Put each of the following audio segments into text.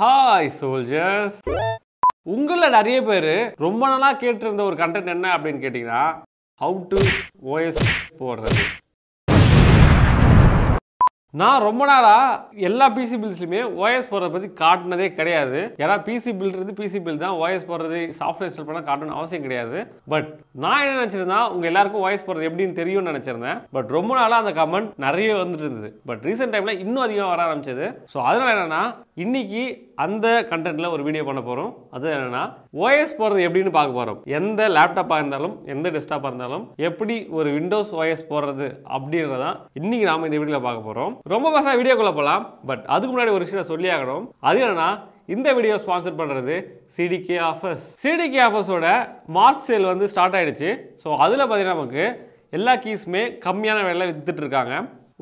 Hi soldiers! உங்கள நிறைய பேர் ரொம்ப நாளா கேட்டிருந்த ஒரு கண்டென்ட் என்ன அப்படினு கேட்டிங்கனா how to OS போடுறது. நான் ரொம்ப நாளா எல்லா PC buildsலயுமே OS போடுறது பத்தி காட்டனதே கிடையாது. ஏனா PC buildறது PC build தான், OS போடுறது சாஃப்ட்வேர் இன்ஸ்டால் பண்ண காட்டணும் அவசியம் கிடையாது. பட் நான் என்ன நினைச்சிருந்தா உங்க எல்லாருக்கும் OS போடுறது எப்படின்னு தெரியும்னு நினைச்சிருந்தேன். பட் ரொம்ப நாளா அந்த கமெண்ட் நிறைய வந்துட்டு இருந்தது. பட் ரீசன்ட் டைம்ல இன்னும் அதிகமா வர ஆரம்பிச்சது. சோ அதனால என்னன்னா இன்னைக்கு அந்த கண்டென்ட்ல ஒரு வீடியோ பண்ண போறோம். அது என்னன்னா OS போடுறது எப்படின்னு பார்க்க போறோம். எந்த லேப்டாப்பா இருந்தாலும் எந்த டெஸ்க்டாப்பா இருந்தாலும் எப்படி ஒரு Windows OS போடுறது அப்படிங்கறத இன்னைக்கு நாம இந்த வீடியோல பார்க்க போறோம். ரொம்ப பசா வீடியோக்குள்ள போலாம். பட் அதுக்கு முன்னாடி ஒரு விஷயம் சொல்லி ஆகணும். அது என்னன்னா இந்த வீடியோ ஸ்பான்சர் பண்றது CDK Offers. CDK Offers ஓட மார்ச் சேல் வந்து ஸ்டார்ட் ஆயிடுச்சு. சோ அதுல பாத்தீங்கன்னா நமக்கு எல்லா கீஸ்மே கம்மியான விலையில வித்துட்டு இருக்காங்க.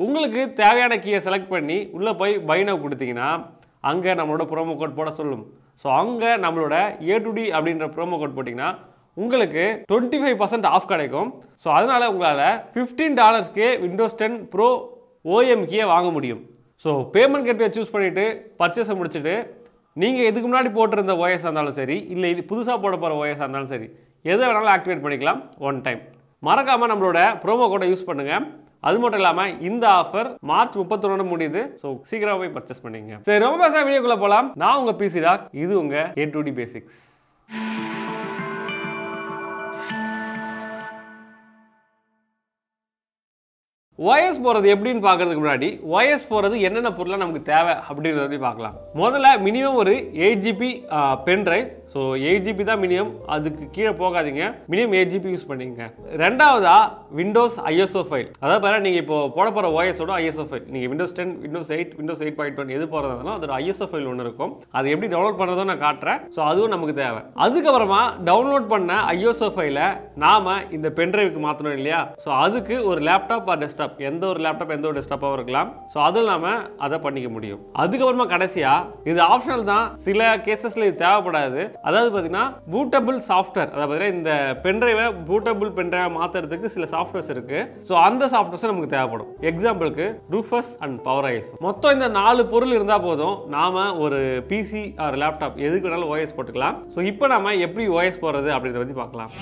உங்களுக்கு தேவையான கீயை செலக்ட் பண்ணி உள்ள போய் பை நவ் கொடுத்தீங்கன்னா அங்க நம்மளோட ப்ரோமோ கோட் போட சொல்லும். சோ அங்க நம்மளோட A2D அப்படிங்கற ப்ரோமோ கோட் போட்டீங்கன்னா உங்களுக்கு 25% ஆஃப் கிடைக்கும். சோ அதனால உங்களால $15க்கு Windows 10 Pro OEM கீயை வாங்க முடியும். ஸோ பேமெண்ட் கேட்வே சூஸ் பண்ணிவிட்டு பர்ச்சேஸை முடிச்சுட்டு நீங்கள் இதுக்கு முன்னாடி போட்டிருந்த ஓஎஸாக இருந்தாலும் சரி இல்லை இது புதுசாக போட போகிற ஓஎஸாக இருந்தாலும் சரி எதை வேணாலும் ஆக்டிவேட் பண்ணிக்கலாம் ஒன் டைம். மறக்காமல் நம்மளோட ப்ரோமோ கோடை யூஸ் பண்ணுங்கள். அது மட்டும் இல்லாமல் இந்த ஆஃபர் மார்ச் 31 முடியுது. ஸோ சீக்கிரமாக போய் பர்ச்சேஸ் பண்ணிக்கங்க. சரி ரொம்ப பேச வீடியோக்குள்ளே போகலாம். நான் உங்கள் பிசி டாக், இது உங்கள் A2D Basics. OS போகிறது எப்படின்னு பார்க்கறதுக்கு முன்னாடி OS போகிறது என்னென்ன பொருளாக நமக்கு தேவை அப்படின்றத பற்றி பார்க்கலாம். முதல்ல மினிமம் ஒரு 8GB பென்ட்ரைவ். ஸோ 8GB தான் மினிமம், அதுக்கு கீழே போகாதீங்க. மினிமம் 8GB யூஸ் பண்ணிக்கங்க. ரெண்டாவதா விண்டோஸ் ISO ஃபைல். அதாவது பாருங்க, நீங்கள் இப்போ போட போகிற OSஓட ISO ஃபைல், நீங்கள் Windows 10, Windows 8, Windows 8.1 எது போகிறதா இருந்தாலும் அதோட ISO ஃபைல் ஒன்று இருக்கும். அது எப்படி டவுன்லோட் பண்ணுறதோ நான் காட்டுறேன். ஸோ அதுவும் நமக்கு தேவை. அதுக்கப்புறமா டவுன்லோட் பண்ண ISO ஃபைலை நாம் இந்த பென்ட்ரைவுக்கு மாற்றணும் இல்லையா? ஸோ அதுக்கு ஒரு லேப்டாப் ஆர் டெஸ்க்டாப், எந்த ஒரு லேப்டாப் எந்த ஒரு டெஸ்க்டாப்பாக இருக்கலாம். ஸோ அதில் நாம அதை பண்ணிக்க முடியும். அதுக்கப்புறமா கடைசியா இது ஆப்ஷனல் தான், சில கேசஸ்ல இது தேவைப்படாது. அதாவது பார்த்தீங்கன்னா பூட்டபிள் சாஃப்ட்வேர், அதாவது பார்த்தீங்கன்னா இந்த பென்ட்ரைவை பூட்டபிள் பென்ட்ரைவை மாற்றுறதுக்கு சில சாஃப்ட்வேர்ஸ் இருக்கு. ஸோ அந்த சாஃப்ட்வேர்ஸ் நமக்கு தேவைப்படும். எக்ஸாம்பிளுக்கு ரூஃபஸ் அண்ட் PowerISO. மொத்தம் இந்த 4 பொருள் இருந்தால் போதும், நாம ஒரு பிசி ஆர் லேப்டாப் எதுக்கு வேணாலும் OS போட்டுக்கலாம். ஸோ இப்போ நாம எப்படி OS போடுறது அப்படின்றத பற்றி பார்க்கலாம்.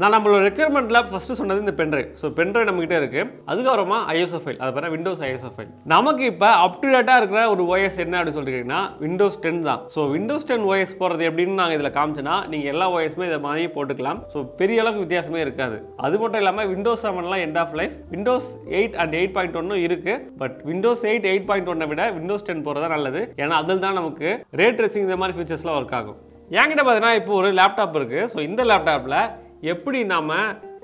நான் நம்மளோட ரெக்யர்மெண்ட்ல ஃபர்ஸ்ட் சொன்னது இந்த பென்ட்ரைவ். ஸோ பென்ட்ரைவ் நம்மகிட்ட இருக்கு. அதுக்கப்புறமா ISO ஃபைல், அது பாருங்க விண்டோஸ் ISO ஃபைல். நமக்கு இப்போ அப்டுடேட்டா இருக்கிற ஒரு OS என்ன அப்படின்னு சொல்லிட்டீங்கன்னா விண்டோஸ் 10 தான். ஸோ விண்டோஸ் 10 OS போறது எப்படின்னு நாங்கள் இதில் காமிச்சோன்னா நீங்க எல்லா OSமே இதை மாதிரி போட்டுக்கலாம். ஸோ பெரிய அளவுக்கு வித்தியாசமே இருக்காது. அது மட்டும் இல்லாமல் விண்டோஸ் 7லாம் end of life, Windows 8 and 8.1 இருக்கு. பட் விண்டோஸ் 8.1 விட விண்டோஸ் 10 போறது தான் நல்லது. ஏன்னா அதில் தான் நமக்கு ரே ட்ரேசிங் இந்த மாதிரி ஃபீச்சர்ஸ்லாம் ஒர்க் ஆகும். என்கிட்ட பார்த்தீங்கன்னா இப்போ ஒரு லேப்டாப் இருக்கு. ஸோ இந்த லேப்டாப்ல எப்படி நம்ம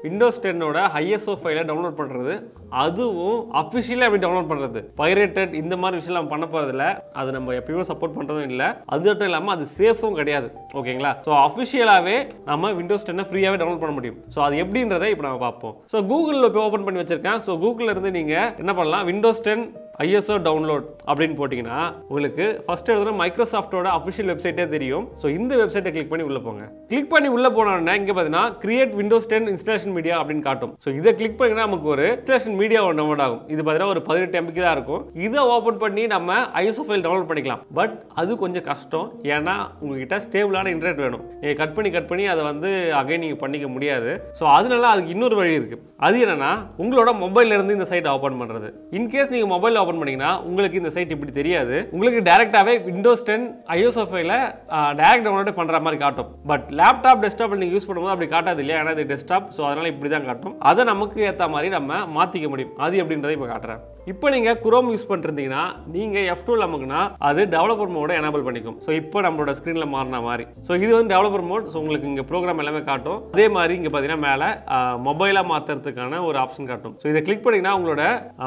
Windows 10ஓட ISO ஃபைலை டவுன்லோட் பண்ணுறது, அதுவும் அஃபிஷியலாக எப்படி டவுன்லோட் பண்ணுறது, பைரேட்டட் இந்த மாதிரி விஷயம் நம்ம பண்ண போகிறதில்ல. அது நம்ம எப்பயுமே சப்போர்ட் பண்ணுறதும் இல்லை. அது மட்டும் இல்லாமல் அது சேஃபும் கிடையாது. ஓகேங்களா? ஸோ அஃபிஷியலாகவே நம்ம Windows 10ஐ ஃப்ரீயாகவே டவுன்லோட் பண்ண முடியும். ஸோ அது எப்படின்றதை இப்போ நம்ம பார்ப்போம். ஸோ கூகுளில் இப்போ ஓப்பன் பண்ணி வச்சிருக்கேன். ஸோ கூகுளில் இருந்து நீங்கள் என்ன பண்ணலாம், Windows 10 ISO டவுன்லோட் அப்படின்னு போட்டிங்கன்னா உங்களுக்கு ஃபர்ஸ்ட் எடுத்து மைக்ரோசாஃப்டோட அஃபிஷியல் வெப்சைட்டே தெரியும். ஸோ இந்த வெப்சைட்டை கிளிக் பண்ணி உள்ளே போங்க. கிளிக் பண்ணி உள்ளே போனோன்னா இங்கே பார்த்தீங்கன்னா கிரியேட் விண்டோஸ் 10 இன்ஸ்டாலேஷன் மீடியா அப்படின்னு காட்டும். ஸோ இதை கிளிக் பண்ணிங்கன்னா நமக்கு ஒரு இன்ஸ்டாலேஷன் மீடியா ஒன்று டவுன்லோட் ஆகும். இது பார்த்தீங்கன்னா ஒரு 18 MB தான் இருக்கும். இதை ஓப்பன் பண்ணி நம்ம ISO ஃபைல் டவுன்லோட் பண்ணிக்கலாம். பட் அது கொஞ்சம் கஷ்டம். ஏன்னா உங்ககிட்ட ஸ்டேபிளான இன்டர்நெட் வேணும். நீங்கள் கட் பண்ணி அதை வந்து அகைன் நீங்கள் பண்ணிக்க முடியாது. ஸோ அதனால அதுக்கு இன்னொரு வழி இருக்குது. அது என்னன்னா உங்களோட மொபைல்ல இருந்து இந்த சைட் ஓப்பன் பண்ணுறது. இன்கேஸ் நீங்கள் மொபைல் ஓப்பன் பண்ணீங்கன்னா உங்களுக்கு இந்த சைட் இப்படி தெரியாது. உங்களுக்கு டைரக்டாவே விண்டோஸ் 10 ISO ஃபைலை டைரக்ட் டவுன்லோட் பண்ற மாதிரி காட்டும். பட் லேப்டாப் டெஸ்க்டாப் நீங்க யூஸ் பண்ணும்போது அப்படி காட்டாது இல்லையா? ஏன்னா இது டெஸ்க்டாப், ஸோ அதனால இப்படி தான் காட்டும். அதை நமக்கு ஏற்ற மாதிரி நம்ம மாத்திக்க முடியும். அது எப்படின்றத இப்போ காட்டுறேன். இப்போ நீங்க குரோம் யூஸ் பண்ணிருந்தீங்கன்னா நீங்க F12 அமுக்குனா அது டெவலப்பர் மோட எனேபிள் பண்ணிக்கும். ஸோ இப்போ நம்மளோட ஸ்கிரீன்ல மாறின மாதிரி. ஸோ இது வந்து டெவலப்பர் மோட். ஸோ உங்களுக்கு இங்க ப்ரோக்ராம் எல்லாமே காட்டும். அதே மாதிரி இங்க பாத்தீங்கன்னா மேல மொபைலா மாத்துறது ஒரு ஆப்ஷன் காட்டும். சோ இத கிளிக் பண்ணீங்கன்னா உங்களோட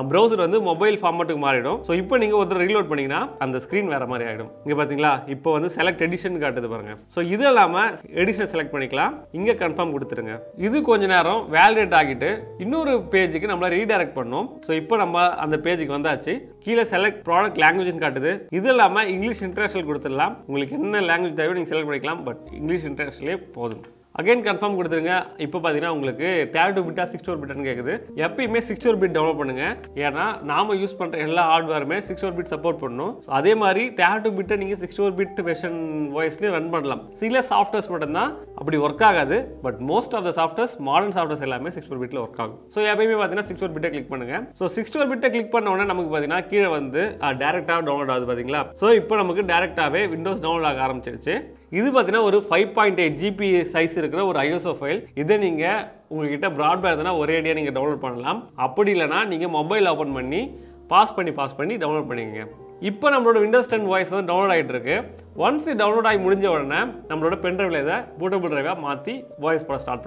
பிரவுசர் வந்து மொபைல் ஃபார்மட்டுக்கு மாறிடும். சோ இப்போ நீங்க ஒரு தடவை ரீலோட் பண்ணீங்கன்னா அந்த ஸ்கிரீன் வேற மாதிரி ஆயிடும். இங்க பாத்தீங்களா இப்போ வந்து செலக்ட் எடிஷன் காட்டுது பாருங்க. சோ இதெல்லாம் எடிஷன் செலக்ட் பண்ணிக்கலாம். இங்க கன்ஃபார்ம் கொடுத்துருங்க. இது கொஞ்ச நேரம் வேலிடேட் ஆகிட்டு இன்னொரு பேஜுக்கு நம்மள ரீடைரக்ட் பண்ணும். சோ இப்போ நம்ம அந்த பேஜுக்கு வந்தாச்சு. கீழே செலக்ட் ப்ராடக்ட் லாங்குவேஜ்னு காட்டுது. இது இல்லாம இங்கிலீஷ் இன்டர்நேஷனல் கொடுத்துடலாம். உங்களுக்கு என்ன லாங்குவேஜ் தேவையோ நீங்க செலக்ட் பண்ணிக்கலாம். பட் இங்கிலீஷ் இன்டர்நேஷனலே போதும். Again, confirm now, you can download 32 bit 64 bit. Now, 64 bit download. Use hardware 64 bit support. So, that's why 32 bit 64 bit version voice run. Serious softwares work, but most of the softwares, modern softwares 64 bit work. So, you click 64 bit. So, 64 bit click direct download. So, now we direct Windows download. This is a 5.8 GB size ISO file. This you can download it broadband. You mobile open panni, pass panni, download it. Now, we Windows 10 voice download. Once you download it, we will pen drive the bootable drive and voice start.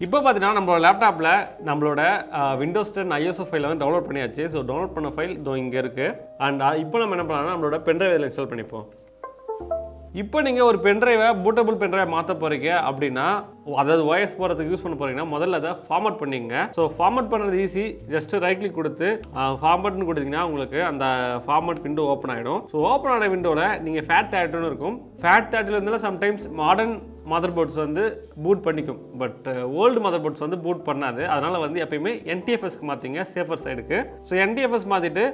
Now, we download Windows 10 ISO file. So, download the file. And now, we will pen drive install pen drive. Now, you ஒரு pen drive, bootable pen drive, அதாவது voice போறதுக்கு use பண்ண போறீங்கன்னா முதல்ல அத format பண்ணீங்க. So format பண்றது easy. Just right click கொடுத்து ஃபார்மட்னு கொடுத்தீங்கன்னா உங்களுக்கு அந்த ஃபார்மட் விண்டோ ஓபன் ஆயிடும். சோ ஓபன் ஆன விண்டோல நீங்க FAT32 னு இருக்கும். FAT32 ல இருந்தல sometimes modern motherboards boot பண்ணிக்கும். But old motherboards boot பண்ணாது. அதனால எப்பயுமே NTFS க்கு மாத்தீங்க சேஃபர் சைடுக்கு. சோ NTFS மாத்திட்டு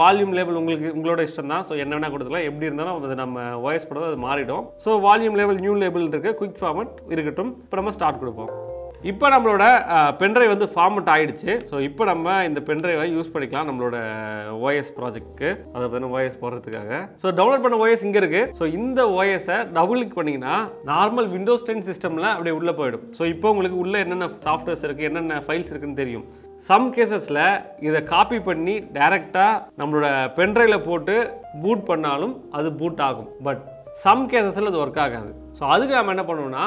வால்யூம் லேபிள் உங்களுக்கு உங்களோட இஷ்டம் தான். சோ என்ன வேணா கொடுத்துக்கலாம். எப்படி இருந்தாலும் அது நம்ம வாய்ஸ் போறது அது மாறிடும். So volume label new label இருக்கு. குயிக் ஃபார்மட் இருக்கட்டும். இப்போ நம்ம ஸ்டார்ட் கொடுப்போம். இப்போ நம்மளோட பென் டிரைவ் ஃபார்மட் ஆயிடுச்சு. சோ இப்போ நம்ம இந்த பென் டிரைவை யூஸ் பண்ணிக்கலாம் நம்மளோட OS ப்ராஜெக்ட்க்கு. அதாவது OS போறதுக்காக. சோ டவுன்லோட் பண்ண OS இங்க இருக்கு. சோ இந்த OS ஐ டபுள் கிளிக் பண்ணீங்கன்னா நார்மல் Windows 10 சிஸ்டம்ல அப்படியே உள்ள போய்டும். சோ இப்போ உங்களுக்கு உள்ள என்னென்ன சாஃப்ட்வேர்ஸ் இருக்கு, என்னென்ன ஃபைல்ஸ் இருக்குன்னு தெரியும். Some cases la idha copy panni direct ah நம்மளோட பென் டிரைவ்ல போட்டு பூட் பண்ணாலும் அது பூட் ஆகும். But some cases la work agadu. So அதுக்கு நாம என்ன பண்ணனும்னா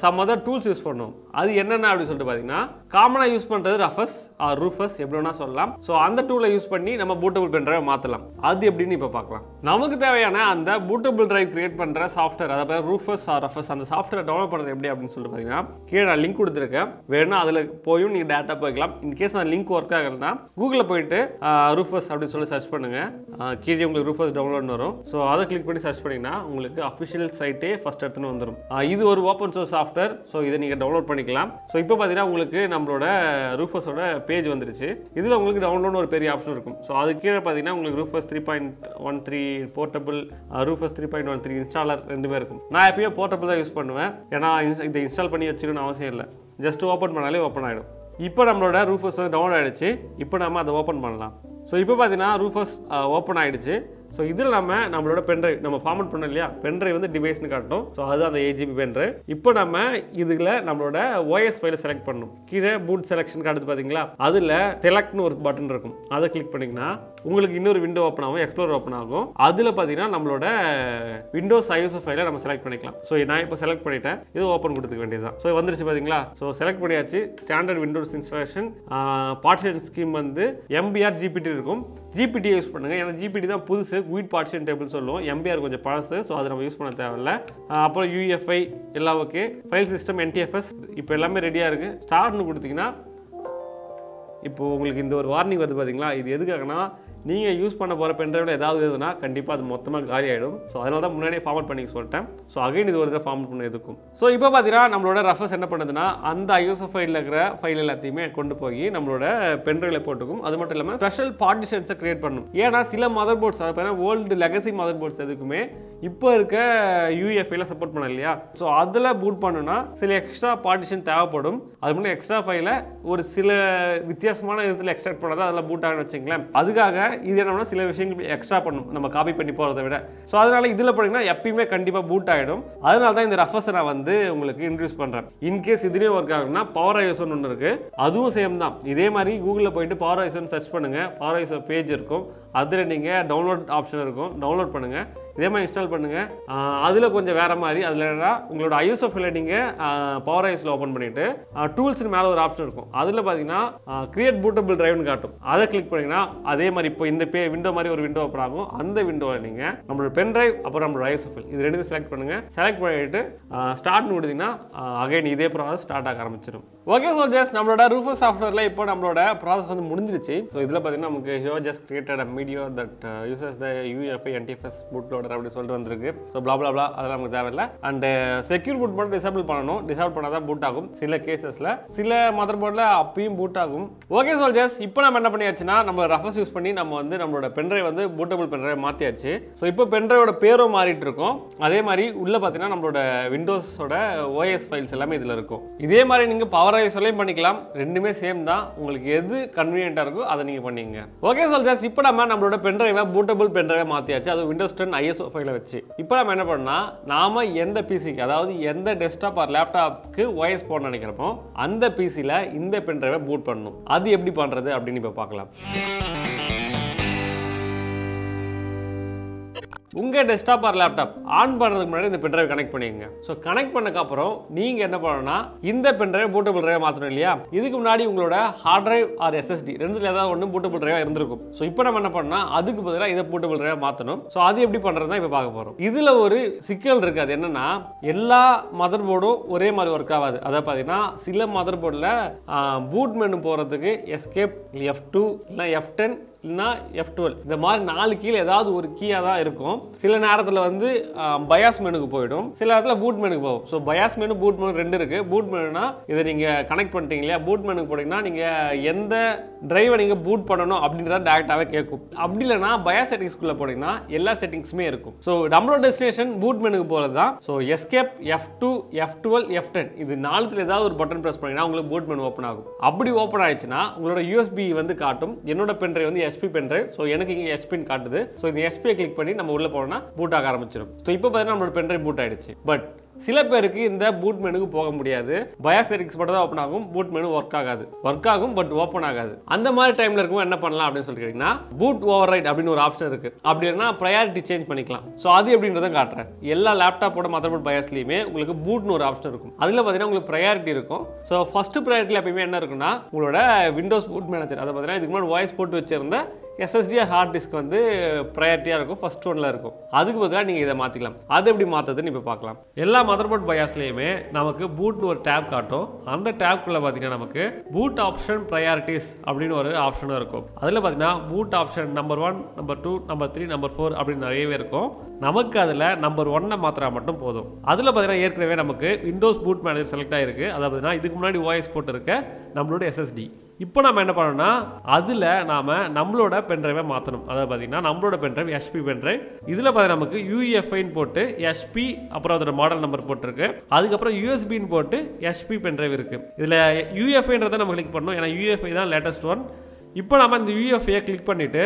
some other tools யூஸ் பண்ணனும். அது என்னன்னா அப்படி சொல்லிட்டு பாத்தீங்கன்னா காமனா யூஸ் பண்றது Rufus or Rufus எப்படினா சொல்லலாம். சோ அந்த டூலை யூஸ் பண்ணி நம்ம bootable pen drive மாத்தலாம். அது எப்படின்னு இப்ப பார்க்கலாம். நமக்கு தேவையான அந்த bootable drive create பண்ற software அதாவது Rufus or Rufus அந்த software டவுன்லோட் பண்றது எப்படி அப்படினு சொல்லிட்டு பாத்தீங்கன்னா கீழ நான் லிங்க் கொடுத்திருக்கேன். வேணா அதுல போய் நீங்க டேட்டா பார்க்கலாம். In case அந்த லிங்க் வர்க் ஆகலனா Google போய்ட்டு Rufus அப்படி சொல்லி சர்ச் பண்ணுங்க. கீழ உங்களுக்கு Rufus டவுன்லோட் வரும். சோ அத கிளிக் பண்ணி சர்ச் பண்ணீங்கன்னா உங்களுக்கு official site first இது ஒரு ஓபன் சோர்ஸ் சாஃப்ட்வேர். சோ இத நீங்க டவுன்லோட் பண்ணிக்கலாம். சோ இப்போ பாத்தீங்கன்னா உங்களுக்கு நம்மளோட ரூஃபஸோட பேஜ் வந்துருச்சு. இதுல உங்களுக்கு டவுன்லோட் ஒரு பெரிய ஆப்ஷன் இருக்கும். சோ அது கீழ பாத்தீங்கன்னா உங்களுக்கு ரூஃபஸ் 3.13 போர்ட்டபிள், ரூஃபஸ் 3.13 இன்ஸ்டாலர் ரெண்டுமே இருக்கும். நான் எப்பவும் போர்ட்டபிள் தான் யூஸ் பண்ணுவேன். ஏனா இத இன்ஸ்டால் பண்ணி வச்சிரணும் அவசியம் இல்ல. ஜஸ்ட் ஓபன் பண்ணாலே ஓபன் ஆயிடும். இப்போ நம்மளோட ரூஃபஸ் டவுன்லோட் ஆயிடுச்சு. இப்போ நாம அதை ஓபன் பண்ணலாம். சோ இப்போ பாத்தீங்கன்னா ரூஃபஸ் ஓபன் ஆயிடுச்சு. So இதில நம்மளோட pen drive நம்ம ஃபார்மட் பண்ணோம் இல்லையா, pen drive டிவைஸ் னு காட்டும். சோ அது அந்த A.G.P. pen drive. இப்போ நம்ம இதுல நம்மளோட OS ஃபைல செலக்ட் பண்ணனும். கீழ boot selection காட்டுது பாத்தீங்களா, அதுல select னு ஒரு பட்டன் இருக்கும். அத கிளிக் பண்ணீங்கன்னா உங்களுக்கு இன்னொரு விண்டோ ஓபன் ஆகும், எக்ஸ்ப்ளோரர் ஓபன் ஆகும். அதுல பாத்தீங்கன்னா நம்மளோட Windows ISO ஃபைலை நம்ம செலக்ட் பண்ணிக்கலாம். சோ நான் இப்போ செலக்ட் பண்ணிட்டேன். இது ஓபன் கொடுத்துக்க வேண்டியதுதான். சோ வந்துருச்சு பாத்தீங்களா. சோ செலக்ட் பண்ணியாச்சு. Standard Windows installation partition scheme MBR GPT இருக்கும். GPT யூஸ் பண்ணுங்க. ஏன்னா GPT தான் புதுசு. Weed partition table சொல்லுவோம். MBR கொஞ்சம் பழசு. சோ அது நம்ம யூஸ் பண்ண தேவையில்ல. அப்புறம் UEFI எல்லாம் ஓகே. ஃபைல் சிஸ்டம் NTFS இப்போ எல்லாமே ரெடியா இருக்கு. ஸ்டார்ட் னு கொடுத்தீங்கன்னா இப்போ உங்களுக்கு இந்த ஒரு வார்னிங் வருது பாத்தீங்களா. இது எதுக்காகனா நீங்க யூஸ் பண்ண போற pen driveல ஏதாவது இருந்துனா கண்டிப்பா அது மொத்தமா காலி ஆயிடும். சோ அதனால தான் முன்னாடியே ஃபார்மட் பண்ணிக்க சொல்லிட்டேன். சோ அகைன் இது ஒரு தடவை ஃபார்மட் பண்ண எதுக்கும். சோ இப்போ பாத்தீங்கன்னா நம்மளோட Rufus என்ன பண்ணுதுன்னா அந்த ISO ஃபைல்ல இருக்கிற ஃபைல் எல்லாத்தையுமே கொண்டு போய் நம்மளோட pen driveல போட்டுக்கும். அது மட்டும் இல்லாம ஸ்பெஷல் பார்ட்டிஷன்ஸ் கிரியேட் பண்ணும். ஏன்னா சில மதர்போர்ட்ஸ் அதாவது ஓல்ட் லெகசி மதர்போர்ட்ஸ் எதுக்குமே இப்போ இருக்க UEFI ல சப்போர்ட் பண்ணல இல்லையா. சோ அதுல பூட் பண்ணுனா சில எக்ஸ்ட்ரா பார்ட்டிஷன் தேவைப்படும். அது முன்ன எக்ஸ்ட்ரா ஃபைலை ஒரு சில வித்தியாசமான இடத்துல எக்ஸ்ட்ராக்ட் பண்ணாத அதல பூட் ஆகணும் வெச்சீங்களா. அதுக்காக இது என்னன்னா சில விஷயங்கள் எக்ஸ்ட்ரா பண்ணும் நம்ம காப்பி பண்ணி போறதை விட. சோ அதனால இதுல போறீங்கன்னா எப்பவுமே கண்டிப்பா பூட் ஆயிடும். அதனால தான் இந்த Rufus நான் உங்களுக்கு இன்ட்ரோ듀ஸ் பண்றேன். இன் கேஸ் இதுவே வர்க் ஆகணும்னா PowerISO ன்னு இருக்கு. அதுவும் சேம் தான். இதே மாதிரி Google போய்ட்டு PowerISO ன்னு சர்ச் பண்ணுங்க. PowerISO பேஜ் இருக்கும். அதுல நீங்க டவுன்லோட் ஆப்ஷன் இருக்கும். டவுன்லோட் பண்ணுங்க. இதே மாதிரி இன்ஸ்டால் பண்ணுங்க. அதுல கொஞ்சம் வேற மாதிரி அதுலனா உங்களோட ISO ஃபைலை நீங்க PowerISO ஓபன் பண்ணிட்டு டூல்ஸ் மேல ஒரு ஆப்ஷன் இருக்கும். அதுல பாத்தீங்கன்னா கிரியேட் பூட்டபிள் டிரைவ் னு காட்டும். அத கிளிக் பண்ணீங்கன்னா அதே மாதிரி இப்போ இந்த விண்டோ மாதிரி ஒரு விண்டோ ஓபன் ஆகும். அந்த விண்டோல நீங்க நம்மளோட pen drive அப்புறம் நம்மளோட ISO ஃபைல் இது ரெண்டையும் செலக்ட் பண்ணுங்க. செலக்ட் பண்ணிட்டு ஸ்டார்ட் னு கொடுத்தீங்கன்னா அகைன் இதே process ஸ்டார்ட் ஆக ஆரம்பிச்சிடும். ஓகே சோ ஜஸ்ட் நம்மளோட Rufus சாஃப்ட்வேர்ல இப்போ நம்மளோட process முடிஞ்சிருச்சு. சோ இதுல பாத்தீங்கன்னா நமக்கு here just created a video that uses the UEFI NTFS bootloader So blah blah blah. And secure boot button disable பண்ணனும். Disable பண்ணாதான் boot ஆகும். சில கேसेसல சில மதர்போர்ட்ல அப்பவும் boot ஆகும். Okay soldiers, இப்போ நாம என்ன பண்ணியாச்சுனா நம்ம Rufus யூஸ் பண்ணி நம்ம வந்து நம்மளோட பென் டிரைவ் வந்து bootable பென் டிரைவ் மாத்தியாச்சு. சோ இப்போ பென் டிரைவோட பேரோ மாறிட்டு இருக்கும். அதே மாதிரி உள்ள பாத்தீனா நம்மளோட Windows ஓட OS files எல்லாமே இதுல இருக்கும். இதே மாதிரி நீங்க PowerISO லயும் பண்ணிக்கலாம். ரெண்டுமே சேம் தான். உங்களுக்கு எது கன்வீனியன்ட்டா இருக்கோ அதை நீங்க பண்ணீங்க. Okay soldiers, இப்போ நாம நம்மளோட பென் டிரைவை bootable பென் டிரைவ் மாத்தியாச்சு. அது Windows 10 ISO ஃபைல வெச்சு. இப்போ நாம என்ன பண்ணா நாம எந்த பிசிக்கு அதாவது எந்த டெஸ்க்டாப் ஆர் லேப்டாப்க்கு OS போடணும்னு நினைக்கிறோமோ அந்த பிசில இந்த பென் டிரைவை பூட் பண்ணனும். அது எப்படி பண்றது அப்படினு இப்ப பார்க்கலாம். உங்க டெஸ்க்டாப் ஆர் லேப்டாப் ஆன் பண்றதுக்கு முன்னாடி இந்த பென் டிரைவ் கனெக்ட் பண்ணிங்க. சோ கனெக்ட் பண்ணக்க அப்புறம் நீங்க என்ன பண்ணனும்னா இந்த பென் டிரைவ் பூட்டபிள் டிரைவ் மாத்தணும் இல்லையா? இதுக்கு முன்னாடி உங்களோட ஹார்ட் டிரைவ் ஆர் SSD ரெண்டுல ஏதாவது ஒன்னு பூட்டபிள் டிரைவா இருந்திருக்கும். சோ இப்போ நம்ம என்ன பண்ணா அதுக்கு பதிலா இத பூட்டபிள் டிரைவா மாத்தணும். சோ அது எப்படி பண்றதுன்னா இப்போ பார்க்க போறோம். இதுல ஒரு சிக்கல் இருக்கு. அது என்னன்னா எல்லா மதர்போர்டும் ஒரே மாதிரி வர்க் ஆகாது. அத பாத்தீனா சில மதர்போர்ட்ல பூட் மெனு போறதுக்கு எஸ்கேப் F2 இல்ல F10 இல்லனா F12 இந்த மாதிரி நாலு கீழ ஏதாவது ஒரு கீயா தான் இருக்கும். சில நேரத்துல வந்து பயாஸ் மெனுக்கு போய்டும், சில நேரத்துல பூட் மெனுக்கு போகும். So BIOS menu boot menu ரெண்டு இருக்கு. பூட் மெனுனா இத நீங்க கனெக்ட் பண்ணிட்டீங்க இல்லையா? பூட் மெனுக்கு போனீங்கன்னா நீங்க எந்த டிரைவை நீங்க பூட் பண்ணனும் அப்படின்றத டைரக்டாவே கேக்கும். அப்படி இல்லனா பயாஸ் செட்டிங்ஸ்க்குள்ள போனீங்கன்னா எல்லா செட்டிங்ஸ்மே இருக்கும். சோ நம்மளோட டெஸ்டினேஷன் பூட் மெனுக்கு போறது தான். So escape F2 F12 F10 இது நாலுத்துல ஏதாவது ஒரு பட்டன் பிரஸ் பண்ணீங்கன்னா உங்களுக்கு பூட் மெனு ஓபன் ஆகும். அப்படி ஓபன் ஆயிடுச்சுனா உங்களோட USB வந்து காட்டும். என்னோட பென் டிரைவ் வந்து SP pen drive. So எனக்கு இங்க SP ன்னு காட்டுது. So இந்த SP ஐ கிளிக் பண்ணி நம்ம உள்ள போறோம்னா பூட் ஆக ஆரம்பிச்சிரும். So இப்போ பார்த்தா நம்மளோட pen drive பூட் ஆயிடுச்சு. பட் சில பேருக்கு இந்த பூட் மெனுக்கு போக முடியாது. பயாஸ் செட்டிங்ஸ் மட்டும் தான் ஓபன் ஆகும். பூட் மெனு வர்க் ஆகாது. வர்க் ஆகும் பட் ஓபன் ஆகாது. அந்த மாதிரி டைம்ல இருக்கும் என்ன பண்ணலாம் அப்படினு சொல்றீங்கன்னா பூட் ஓவர்ரைட் அப்படின ஒரு ஆப்ஷன் இருக்கு. அப்படினா பிரையாரிட்டி சேஞ்ச் பண்ணிக்கலாம். சோ அது எப்படின்றத காட்றேன். எல்லா லேப்டாப்போட மதர்போர்ட் பயாஸ்லயுமே உங்களுக்கு பூட்னு ஒரு ஆப்ஷன் இருக்கும். அதுல பாத்தீங்கன்னா உங்களுக்கு பிரையாரிட்டி இருக்கும். சோ ஃபர்ஸ்ட் பிரையாரிட்டில எப்பவுமே என்ன இருக்கும்னா உங்களோட விண்டோஸ் பூட் மேனேஜர் அத பாத்தீங்கன்னா இதுக்கு முன்னாடி வாய்ஸ் போட்டு வச்சிருந்த SSD ஹார்ட் டிஸ்க் வந்து ப்ரையாரிட்டியாக இருக்கும், ஃபர்ஸ்ட் ஒன்ல இருக்கும். அதுக்கு பதிலாக நீங்கள் இதை மாற்றிக்கலாம். அது எப்படி மாற்றுறதுன்னு இப்போ பார்க்கலாம். எல்லா மதர்போர்ட் பயாஸ்லேயுமே நமக்கு பூட்னு ஒரு டேப் காட்டும். அந்த டேப்குள்ளே பார்த்தீங்கன்னா நமக்கு பூட் ஆப்ஷன் ப்ரையாரிட்டிஸ் அப்படின்னு ஒரு ஆப்ஷனும் இருக்கும். அதில் பார்த்தீங்கன்னா boot option number 1, number 2, number 3, number 4 அப்படின்னு நிறையவே இருக்கும். நமக்கு அதில் நம்பர் 1 மாத்திரா மட்டும் போதும். அதில் பார்த்தீங்கன்னா ஏற்கனவே நமக்கு விண்டோஸ் பூட் மேனேஜர் செலக்ட் ஆகிருக்கு. அதை பார்த்தீங்கன்னா இதுக்கு முன்னாடி OS போட்டிருக்க நம்மளோட SSD. இப்போ நம்ம என்ன பண்ணணும்னா அதில் நாம் நம்மளோட பென் டிரைவை மாற்றணும். அதாவது பார்த்தீங்கன்னா நம்மளோட pen drive SP pen drive. இதில் பார்த்தீங்கன்னா நமக்கு UEFIன்னு போட்டு SP அப்புறம் அதோட மாடல் நம்பர் போட்டிருக்கு. அதுக்கப்புறம் USBன்னு போட்டு SP பென் டிரைவ் இருக்குது. இதில் UEFIன்றதை நம்ம கிளிக் பண்ணணும். ஏன்னா UEFI தான் லேட்டஸ்ட் 1. இப்போ நம்ம இந்த UEFIயை கிளிக் பண்ணிவிட்டு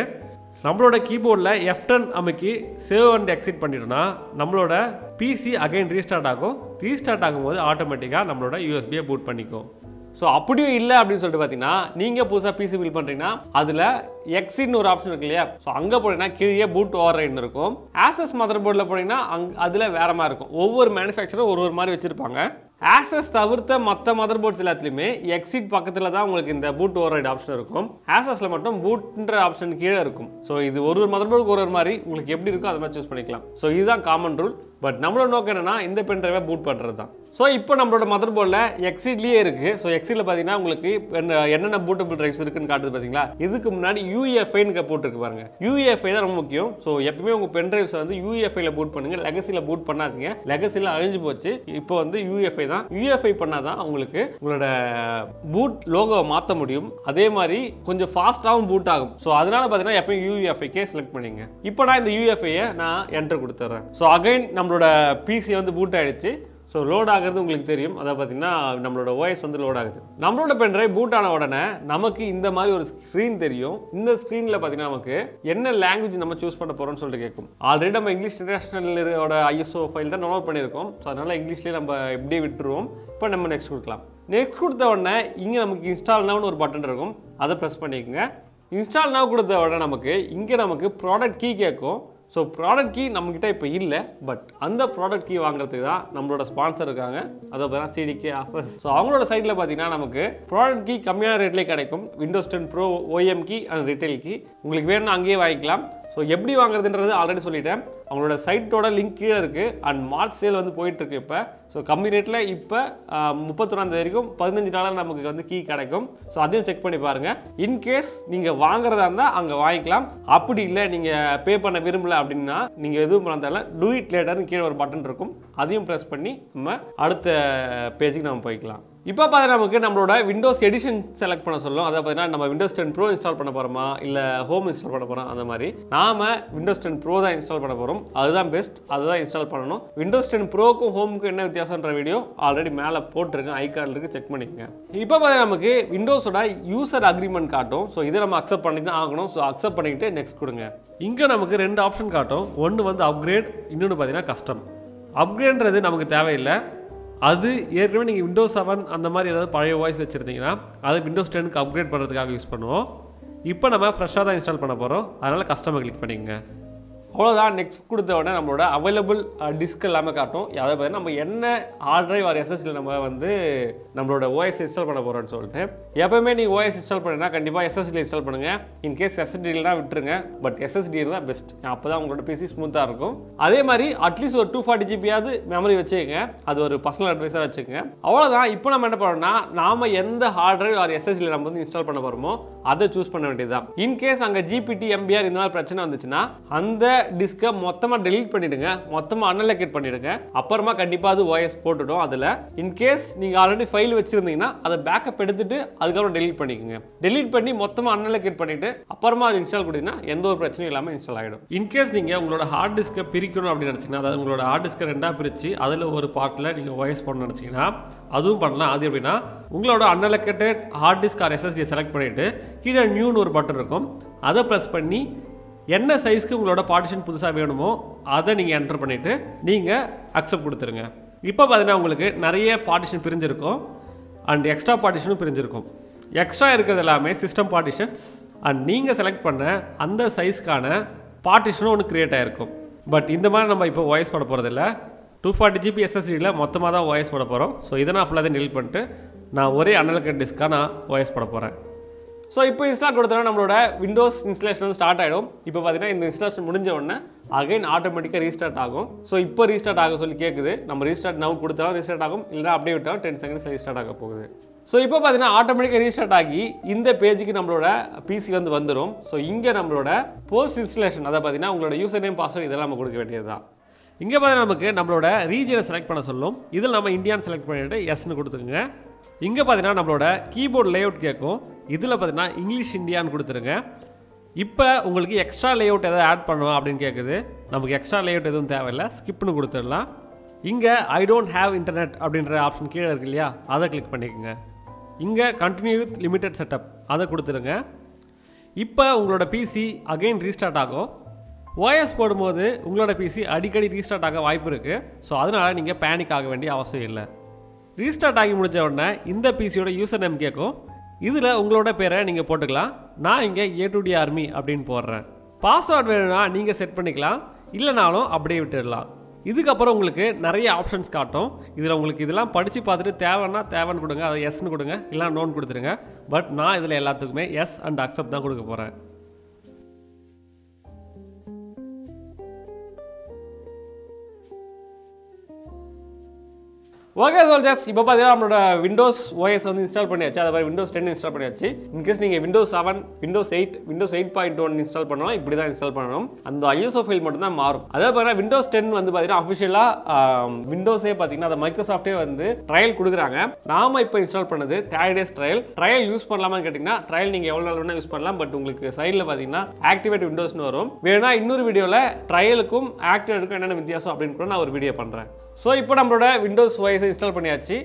நம்மளோட கீபோர்டில் F10 அமைக்கி சேவ் அண்ட் எக்ஸிட் பண்ணிட்டோம்னா நம்மளோட PC அகைன் ரீஸ்டார்ட் ஆகும். ரீஸ்டார்ட் ஆகும்போது ஆட்டோமேட்டிக்காக நம்மளோட USBயை பூட் பண்ணிக்கும். ஸோ அப்படியும் இல்லை அப்படின்னு சொல்லிட்டு பார்த்தீங்கன்னா நீங்கள் புதுசாக PC பில் பண்ணுறீங்கன்னா அதில் எக்ஸிட்னு ஒரு ஆப்ஷன் இருக்கு இல்லையா? ஸோ அங்கே போனீங்கன்னா கீழே பூட் ஓவர்ரைட்னு இருக்கும். Asus மதர் போர்டில் போனீங்கன்னா அதில் வேறு மாதிரி இருக்கும். ஒவ்வொரு மேனுஃபேக்சரும் ஒரு மாதிரி வச்சுருப்பாங்க. Asus தவிர்த்த மற்ற மதர் போர்ட்ஸ் எல்லாத்துலேயுமே எக்ஸிட் பக்கத்தில் தான் உங்களுக்கு இந்த பூட் ஓவர்ரைட் ஆப்ஷன் இருக்கும். Asusல மட்டும் பூட்ன்ற ஆப்ஷன் கீழே இருக்கும். ஸோ இது ஒரு மதர் போர்டுக்கு ஒரு மாதிரி உங்களுக்கு எப்படி இருக்கோ அது மாதிரி சூஸ் பண்ணிக்கலாம். ஸோ இதுதான் காமன் ரூல். பட் நம்மளோட நோக்கம் என்னன்னா இந்த பென் டிரைவை பூட் பண்ணுறது தான். ஸோ இப்போ நம்மளோட மதர் போர்டில் எக்ஸிட்லேயே இருக்குது. ஸோ எக்ஸிட்ல பார்த்தீங்கன்னா உங்களுக்கு என்னென்ன பூட்டபிள் டிரைவ்ஸ் இருக்குன்னு காட்டுது பார்த்தீங்களா? இதுக்கு முன்னாடி UEFIன்னு போட்டுருக்கு பாருங்க. UEFI தான் ரொம்ப முக்கியம். ஸோ எப்பவுமே உங்கள் பென் டிரைவ்ஸ் வந்து UEFIல பூட் பண்ணுங்க. லெகசியில் பூட் பண்ணாதீங்க. லெகசியில் அழிஞ்சு போச்சு. இப்போ வந்து UEFI தான். UEFI பண்ணால் தான் உங்களுக்கு உங்களோட பூட் லோகோவை மாற்ற முடியும். அதே மாதிரி கொஞ்சம் ஃபாஸ்ட்டாகவும் பூட் ஆகும். ஸோ அதனால பார்த்தீங்கன்னா எப்பயும் UEFIக்கே செலக்ட் பண்ணிங்க. இப்போ நான் இந்த UEFIயை நான் என்டர் கொடுத்துட்றேன். ஸோ அகைன் நம்மளோட PC வந்து பூட் ஆயிடுச்சு. ஸோ லோட் ஆகிறது உங்களுக்கு தெரியும். அதை பார்த்தீங்கன்னா நம்மளோட OS வந்து லோட் ஆகுது. நம்மளோட பென் டிரைவ் பூட் ஆன உடனே நமக்கு இந்த மாதிரி ஒரு ஸ்க்ரீன் தெரியும். இந்த ஸ்க்ரீனில் பார்த்தீங்கன்னா நமக்கு என்ன லாங்குவேஜ் நம்ம சூஸ் பண்ண போகிறோம்னு சொல்லிட்டு கேட்கும். ஆல்ரெடி நம்ம இங்கிலீஷ் இன்டர்நேஷனலோட ISO ஃபைல் தான் டவுன்லோட் பண்ணியிருக்கோம். ஸோ அதனால் இங்கிலீஷ்லேயே நம்ம எப்படியே விட்டுருவோம். இப்போ நம்ம நெக்ஸ்ட் கொடுக்கலாம். நெக்ஸ்ட் கொடுத்த உடனே இங்கே நமக்கு இன்ஸ்டால் நவுன்னு ஒரு பட்டன் இருக்கும். அதை ப்ரெஸ் பண்ணிக்கோங்க. இன்ஸ்டால் நவ் கொடுத்த உடனே நமக்கு இங்கே நமக்கு ப்ராடக்ட் கீ கேட்கும். ஸோ ப்ராடக்ட் கீ நம்மக்கிட்ட இப்போ இல்லை. பட் அந்த ப்ராடக்ட் கீ வாங்குறதுக்கு தான் நம்மளோட ஸ்பான்சர் இருக்காங்க. அதை பார்த்தா CDK Offers. ஸோ அவங்களோட சைட்டில் பார்த்தீங்கன்னா நமக்கு ப்ராடக்ட் கீ கம்மியான ரேட்லேயே கிடைக்கும். Windows 10 Pro OEM key and retail key உங்களுக்கு வேணும்னா அங்கேயே வாங்கிக்கலாம். So, எப்படி வாங்குறதுன்றது ஆல்ரெடி சொல்லிட்டேன். அவங்களோட சைட்டோட லிங்க் கீழே இருக்கு and மார்ச் சேல் வந்து போயிட்டு இருக்கு இப்போ. ஸோ கம்மி ரேட்டில் இப்போ 31 வரைக்கும் $15 நமக்கு வந்து கீ கிடைக்கும். ஸோ அதையும் செக் பண்ணி பாருங்க. இன்கேஸ் நீங்கள் வாங்குறதா இருந்தால் அங்கே வாங்கிக்கலாம். அப்படி இல்லை நீங்கள் பே பண்ண விரும்பல அப்படின்னா நீங்கள் எதுவும் பண்ணாதால டூ இட் லேட்டர்னு கீழே ஒரு பட்டன் இருக்கும். அதையும் ப்ரெஸ் பண்ணி நம்ம அடுத்த பேஜுக்கு நம்ம போய்க்கலாம். இப்போ பார்த்தீங்கன்னா நமக்கு நம்மளோட விண்டோஸ் எடிஷன் செலக்ட் பண்ண சொல்லும். அதை பார்த்தீங்கன்னா நம்ம விண்டோஸ் 10 ப்ரோ இன்ஸ்டால் பண்ண போகிறோமா இல்லை ஹோம் இன்ஸ்டால் பண்ண போகிறோம், அந்த மாதிரி நாம் விண்டோஸ் 10 ப்ரோ தான் இன்ஸ்டால் பண்ண போகிறோம். அதுதான் பெஸ்ட், அதுதான் இன்ஸ்டால் பண்ணணும். விண்டோஸ் 10 ப்ரோக்கும் ஹோமுக்கும் என்ன வித்தியாசம்ன்ற வீடியோ ஆல்ரெடி மேலே போட்டிருக்கேன், ஐகார்டில் இருக்குது, செக் பண்ணிக்கோங்க. இப்போ பார்த்தீங்கன்னா நமக்கு விண்டோஸோட யூசர் அக்ரிமெண்ட் காட்டும். ஸோ இதை நம்ம அக்செப்ட் பண்ணி தான் ஆகணும். ஸோ அக்செப்ட் பண்ணிக்கிட்டு நெக்ஸ்ட் கொடுங்க. இங்கே நமக்கு ரெண்டு ஆப்ஷன் காட்டும். ஒன்று வந்து அப்கிரேட், இன்னொன்று பார்த்தீங்கன்னா கஸ்டம். அப்கிரேட்ன்றது நமக்கு தேவையில்லை. அது ஏற்கனவே நீங்கள் விண்டோஸ் 7 அந்த மாதிரி ஏதாவது பழைய வாய்ஸ் வச்சுருந்தீங்கன்னா அது விண்டோஸ் 10க்கு அப்கிரேட் பண்ணுறதுக்காக யூஸ் பண்ணுவோம். இப்போ நம்ம ஃப்ரெஷ்ஷாக தான் இன்ஸ்டால் பண்ண போகிறோம், அதனால் கஸ்டமர் கிளிக் பண்ணிக்கங்க. அவ்வளோதான். நெக்ஸ்ட் கொடுத்த உடனே நம்மளோட அவைலபிள் டிஸ்க் எல்லாமே காட்டும். அதை பார்த்தீங்கன்னா நம்ம என்ன ஹார்ட் ட்ரைவ் ஆர் எஸ்எஸ்டியில் நம்ம வந்து நம்மளோட ஓஎஸ் இன்ஸ்டால் பண்ண போகிறோம்னு சொல்லிட்டு எப்போயுமே நீங்கள் ஓஎஸ் இன்ஸ்டால் பண்ணினா கண்டிப்பாக எஸ்எஸ்டியில் இன்ஸ்டால் பண்ணுங்கள். இன்கேஸ் எஸ்எஸ்டியில்னா விட்டுருங்க, பட் எஸ்எஸ்டி இருந்தால் பெஸ்ட். அப்போ தான் உங்களோட பிசி ஸ்மூத்தாக இருக்கும். அதே மாதிரி அட்லீஸ்ட் ஒரு 240 GBயாவது மெமரி வச்சுக்கோங்க. அது ஒரு பர்சனல் அட்வைஸாக வச்சுக்கோங்க. அவ்வளோதான். இப்போ நம்ம என்ன பண்ணோம்னா நாம் எந்த ஹார்ட் ட்ரைவ் ஆர் எஸ்எஸ்டியில் நம்ம வந்து இன்ஸ்டால் பண்ண போகிறோமோ அதை சூஸ் பண்ண வேண்டியதுதான். இன்கேஸ் அங்கே ஜிபிடி எம்பிஆர் இந்த மாதிரி பிரச்சனை வந்துச்சுன்னா அந்த டிஸ்கை மொத்தமாக டெலீட் பண்ணிடுங்க, மொத்தமாக அனலகேட் பண்ணிடுங்க. அப்புறமா கண்டிப்பாக அது ஓஎஸ் போட்டுடும். அதில் இன்கேஸ் நீங்கள் ஆல்ரெடி ஃபைல் வச்சுருந்தீங்கன்னா அதை பேக்கப் எடுத்துட்டு அதுக்கப்புறம் டெலீட் பண்ணிக்கோங்க. டெலீட் பண்ணி மொத்தமாக அனலகேட் பண்ணிட்டு அப்புறமா அது இன்ஸ்டால் கொடுத்தீங்கன்னா எந்த ஒரு பிரச்சனையும் இல்லாமல் இன்ஸ்டால் ஆகிடும். இன்கேஸ் நீங்கள் உங்களோட ஹார்ட் டிஸ்கை பிரிக்கணும் அப்படின்னு நினச்சிங்கன்னா, அதாவது உங்களோட ஹார்ட் டிஸ்கை ரெண்டாக பிரித்து அதில் ஒரு பார்ட்டில் நீங்கள் ஓஎஸ் போடணும்னு நினச்சிங்கன்னா அதுவும் பண்ணலாம். அது எப்படின்னா உங்களோட அனலகேட்டட் ஹார்ட் டிஸ்க் ஆர் எஸ்எஸ்டியை செலக்ட் பண்ணிவிட்டு கீழே நியூன்னு ஒரு பட்டன் இருக்கும், அதை ப்ரெஸ் பண்ணி என்ன சைஸ்க்கு உங்களோட பார்ட்டிஷன் புதுசாக வேணுமோ அதை நீங்கள் என்டர் பண்ணிவிட்டு நீங்கள் அக்செப்ட் கொடுத்துருங்க. இப்போ பார்த்தீங்கன்னா உங்களுக்கு நிறைய பார்ட்டிஷன் பிரிஞ்சிருக்கும் அண்ட் எக்ஸ்ட்ரா பார்ட்டிஷனும் பிரிஞ்சிருக்கும். எக்ஸ்ட்ரா இருக்கிறது எல்லாமே சிஸ்டம் பார்ட்டிஷன்ஸ் அண்ட் நீங்கள் செலக்ட் பண்ண அந்த சைஸ்க்கான பார்ட்டிஷனும் ஒன்று க்ரியேட் ஆகிருக்கும். பட் இந்த மாதிரி நம்ம இப்போ வாய்ஸ் போட போகிறதில்ல. 240 GB எஸ்எஸ்டியில் மொத்தமாக தான் வாய்ஸ் போட போகிறோம். ஸோ இதை நான் ஃபுல்லாக டெலீட் பண்ணிட்டு நான் ஒரே அனலகேட் டிஸ்காக நான் வாய்ஸ் போட போகிறேன். ஸோ இப்போ இன்ஸ்டால் கொடுத்தோன்னா நம்மளோட விண்டோஸ் இன்ஸ்டாலேஷன் வந்து ஸ்டார்ட் ஆகிடும். இப்போ பார்த்தீங்கன்னா இந்த இன்ஸ்டாலேஷன் முடிஞ்ச உடனே அகைன் ஆட்டோமேட்டிக்காக ரீஸ்டார்ட் ஆகும். ஸோ இப்போ ரீஸ்டார்ட் ஆக சொல்லி கேட்குது. நம்ம ரீஸ்டார்ட் நவ் கொடுத்தாலும் ரீஸ்டார்ட் ஆகும், இல்லைனா அப்படியே விட்டாலும் 10 செகண்ட்ஸ் ரீஸ்டார்ட் ஆக போகுது. ஸோ இப்போ பார்த்தீங்கன்னா ஆட்டோமேட்டிக்காக ரீஸ்டார்ட் ஆகி இந்த பேஜுக்கு நம்மளோட பிசி வந்து வந்துடும். ஸோ இங்கே நம்மளோட போஸ்ட் இன்ஸ்டாலேஷன், அதை பார்த்தீங்கன்னா உங்களோட யூசர் நேம் பாஸ்வேர்டு இதெல்லாம் நம்ம கொடுக்க வேண்டியது தான். இங்கே பார்த்தீங்கன்னா நமக்கு நம்மளோட ரீஜனை செலக்ட் பண்ண சொல்லும். இதில் நம்ம இந்தியான்னு செலக்ட் பண்ணிவிட்டு எஸ்ன்னு கொடுத்துக்கோங்க. இங்கே பார்த்தீங்கன்னா நம்மளோட கீபோர்டு லேஅவுட் கேட்கும். இதில் பார்த்தீங்கன்னா இங்கிலீஷ் இந்தியான்னு கொடுத்துருங்க. இப்போ உங்களுக்கு எக்ஸ்ட்ரா லேஅவுட் எதாவது ஆட் பண்ணுவோம் அப்படின்னு கேட்குது. நமக்கு எக்ஸ்ட்ரா லேஅவுட் எதுவும் தேவையில்லை, ஸ்கிப்னு கொடுத்துடலாம். இங்கே ஐ டோன்ட் ஹேவ் இன்டர்நெட் அப்படின்ற ஆப்ஷன் கீழே இருக்கு இல்லையா, அதை கிளிக் பண்ணிக்கோங்க. இங்கே கண்டினியூ வித் லிமிட்டட் செட்டப் அதை கொடுத்துருங்க. இப்போ உங்களோட பிசி அகெயின் ரீஸ்டார்ட் ஆகும். ஓஎஸ் போடும்போது உங்களோட பிசி அடிக்கடி ரீஸ்டார்ட் ஆக வாய்ப்பு இருக்குது. ஸோ அதனால் நீங்கள் பேனிக் ஆக வேண்டிய அவசியம் இல்லை. ரீஸ்டார்ட் ஆகி முடிஞ்ச உடனே இந்த பிசியோட யூசர் நேம் கேட்கும். இதில் உங்களோட பேரை நீங்கள் போட்டுக்கலாம். நான் இங்கே A2D ஆர்மி அப்படின்னு போடுறேன். பாஸ்வேர்டு வேணும்னா நீங்கள் செட் பண்ணிக்கலாம், இல்லைனாலும் அப்படியே விட்டுடலாம். இதுக்கப்புறம் உங்களுக்கு நிறைய ஆப்ஷன்ஸ் காட்டும். இதில் உங்களுக்கு இதெல்லாம் படித்து பார்த்துட்டு தேவைன்னா தேவைன்னு கொடுங்க, அதை எஸ்ன்னு கொடுங்க, இல்லைனா நோன்னு கொடுத்துருங்க. பட் நான் இதில் எல்லாத்துக்குமே எஸ் அண்ட் அக்செப்ட் தான் கொடுக்க போகிறேன். ஓகே சோல்ஜர்ஸ், இப்போ பார்த்தீங்கன்னா நம்மளோட விண்டோஸ் ஓஎஸ் வந்து இன்ஸ்டால் பண்ணியாச்சு. அதை மாதிரி விண்டோஸ் 10 இன்ஸ்டால் பண்ணியாச்சு. இன்கேஸ் நீங்கள் விண்டோஸ் 7, விண்டோஸ் 8, விண்டோஸ் 8.1 இன்ஸ்டால் பண்ணலாம். இப்படி தான் இன்ஸ்டால் பண்ணணும். அந்த ஐஎஸ்ஓ ஃபைல் மட்டும் தான் மாறும். அதாவது பார்த்தீங்கன்னா விண்டோஸ் 10 வந்து பார்த்தீங்கன்னா அஃபிஷியலாக விண்டோஸே பார்த்தீங்கன்னா அதை மைக்ரோசாஃப்டே வந்து ட்ரையல் கொடுக்குறாங்க. நாம் இப்போ இன்ஸ்டால் பண்ணது 30 days ட்ரையல் யூஸ் பண்ணலாமான்னு கேட்டிங்கன்னா ட்ரையல் நீங்கள் எவ்வளோ நாள் வேணால் யூஸ் பண்ணலாம். பட் உங்களுக்கு சைடில் பார்த்தீங்கன்னா ஆக்டிவேட் விண்டோஸ்னு வரும். வேணா இன்னொரு வீடியோவில் ட்ரையலுக்கும் ஆக்டிவேட்டுக்கும் என்னென்ன வித்தியாசம் அப்படின்னு கூட நான் ஒரு வீடியோ பண்ணுறேன். ஸோ இப்போ நம்மளோட விண்டோஸ் ஓஎஸ் இன்ஸ்டால் பண்ணியாச்சு.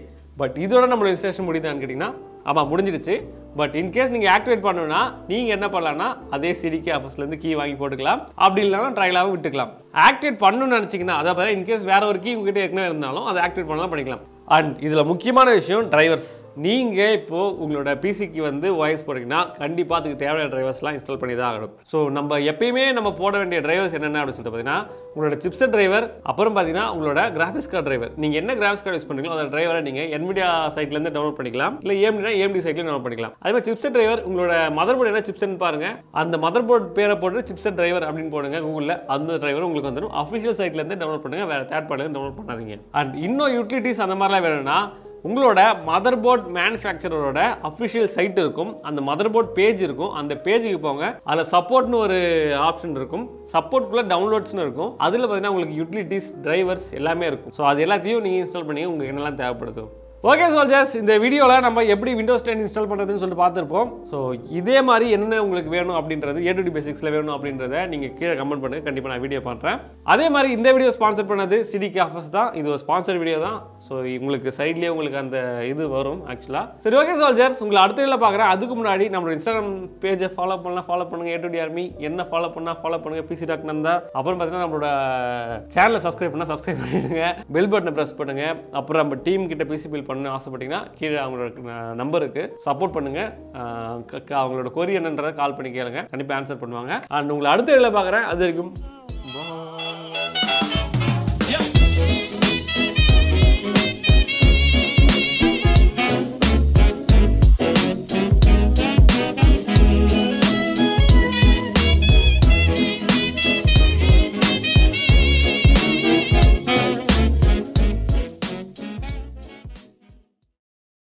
பட் இதோட நம்மளோட இன்ஸ்டாலேஷன் முடியுதான்னு கேட்டிங்கன்னா ஆமாம் முடிஞ்சிடுச்சு. பட் இன்கேஸ் நீங்கள் ஆக்டிவேட் பண்ணணும்னா நீங்கள் என்ன பண்ணலாம்னா அதே CDK ஆஃபர்ஸ்லேருந்து கீ வாங்கி போட்டுக்கலாம். அப்படி இல்லைனா ட்ரையலாகவும் விட்டுக்கலாம். ஆக்டிவேட் பண்ணணும்னு நினச்சிங்கன்னா அதாவது இன்கேஸ் வேறு ஒரு கீ உங்ககிட்ட ஏற்கனவே இருந்தாலும் அதை ஆக்டிவேட் பண்ணலாம், பண்ணிக்கலாம். அண்ட் இதில் முக்கியமான விஷயம் டிரைவர்ஸ். நீங்கள் இப்போ உங்களோட பிசிக்கு வந்து OS போறீங்கன்னா கண்டிப்பா அதுக்கு தேவையான டிரைவர்ஸ்லாம் இன்ஸ்டால் பண்ணி தான் ஆகணும். சோ நம்ம எப்பயுமே நம்ம போட வேண்டிய டிரைவர்ஸ் என்னென்ன அப்படி சொல்லிட்டு பாத்தீங்கன்னா உங்களோட சிப்செட் டிரைவர், அப்புறம் பாத்தீங்கன்னா உங்களோட கிராபிக்ஸ் கார்டு டிரைவர். நீங்க என்ன கிராபிக்ஸ் கார்டு யூஸ் பண்றீங்களோ அந்த டிரைவரை நீங்க Nvidia சைட்ல இருந்து டவுன்லோட் பண்ணிக்கலாம், இல்ல AMD சைட்ல டவுன்லோட் பண்ணிக்கலாம். அதே மாதிரி சிப்செட் டிரைவர் உங்களோட மதர்போர்டு என்ன சிப்செட்னு பாருங்க, அந்த மதர்போர்டு பேரை போட்டு சிப்செட் டிரைவர் அப்படினு போடுங்க கூகுள்ல, அந்த டிரைவர் உங்களுக்கு வந்துரும். ஆபீஷியல் சைட்ல இருந்து டவுன்லோட் பண்ணுங்க, வேற தர்ட் பார்ட்டில இருந்து டவுன்லோட் பண்ணாதீங்க. அண்ட் இன்னும் யூட்டிலிட்டிஸ் அந்த மாதிரிலாம் வேணும்னா உங்களோட மதர்போர்ட் மேனுஃபேக்சரோட அஃபிஷியல் சைட் இருக்கும், அந்த மதர்போர்ட் பேஜ் இருக்கும், அந்த பேஜுக்கு போங்க. அதில் சப்போர்ட்னு ஒரு ஆப்ஷன் இருக்கும், சப்போர்ட்குள்ளே டவுன்லோட்ஸ்னு இருக்கும். அதில் பார்த்தீங்கன்னா உங்களுக்கு யூட்டிலிட்டிஸ், டிரைவர்ஸ் எல்லாமே இருக்கும். ஸோ அது எல்லாத்தையும் நீங்கள் இன்ஸ்டால் பண்ணி உங்களுக்கு என்னெல்லாம் தேவைப்படுது. ஓகே சோல்ஜர்ஸ், இந்த வீடியோவில் நம்ம எப்படி Windows 10 இன்ஸ்டால் பண்ணுறதுன்னு சொல்லிட்டு பார்த்துருப்போம். ஸோ இதே மாதிரி என்ன உங்களுக்கு வேணும் அப்படின்றது A2D Basicsல வேணும் அப்படின்றத நீங்கள் கீழே கமெண்ட் பண்ணுங்க, கண்டிப்பாக நான் வீடியோ பண்ணுறேன். அதே மாதிரி இந்த வீடியோ ஸ்பான்சர் பண்ணது CDK Offers தான், இது ஒரு ஸ்பான்சர் வீடியோ தான். ஸோ உங்களுக்கு சைட்லேயே உங்களுக்கு அந்த இது வரும் ஆக்சுவலாக. சரி ஓகே சோல்ஜர்ஸ், உங்களை அடுத்த வீடியோவில் பார்க்குறேன். அதுக்கு முன்னாடி நம்மளோட Instagram பேஜை ஃபாலோ பண்ணலாம், ஃபாலோ பண்ணுங்கள். A2D Army என்ன ஃபாலோ பண்ணால் ஃபாலோ பண்ணுங்கள், PC.com தான். அப்புறம் பார்த்தீங்கன்னா நம்மளோட சேனலை சப்ஸ்கிரைப் பண்ணால் சப்ஸ்கிரைப் பண்ணிடுங்க, பெல் பட்டனை ப்ரெஸ் பண்ணுங்கள். அப்புறம் நம்ம டீம் கிட்ட பிசி பில் பண்ண ஆசைப்பட்டீங்கன்னா கீழே அவங்களோட நம்பருக்கு சப்போர்ட் பண்ணுங்க, அவங்களோட கொரி என்னன்றதை கால் பண்ணி கேளுங்க, கண்டிப்பாக ஆன்சர் பண்ணுவாங்க. அண்ட் உங்களை அடுத்த வீடியோவில் பார்க்குறேன். அது வரைக்கும்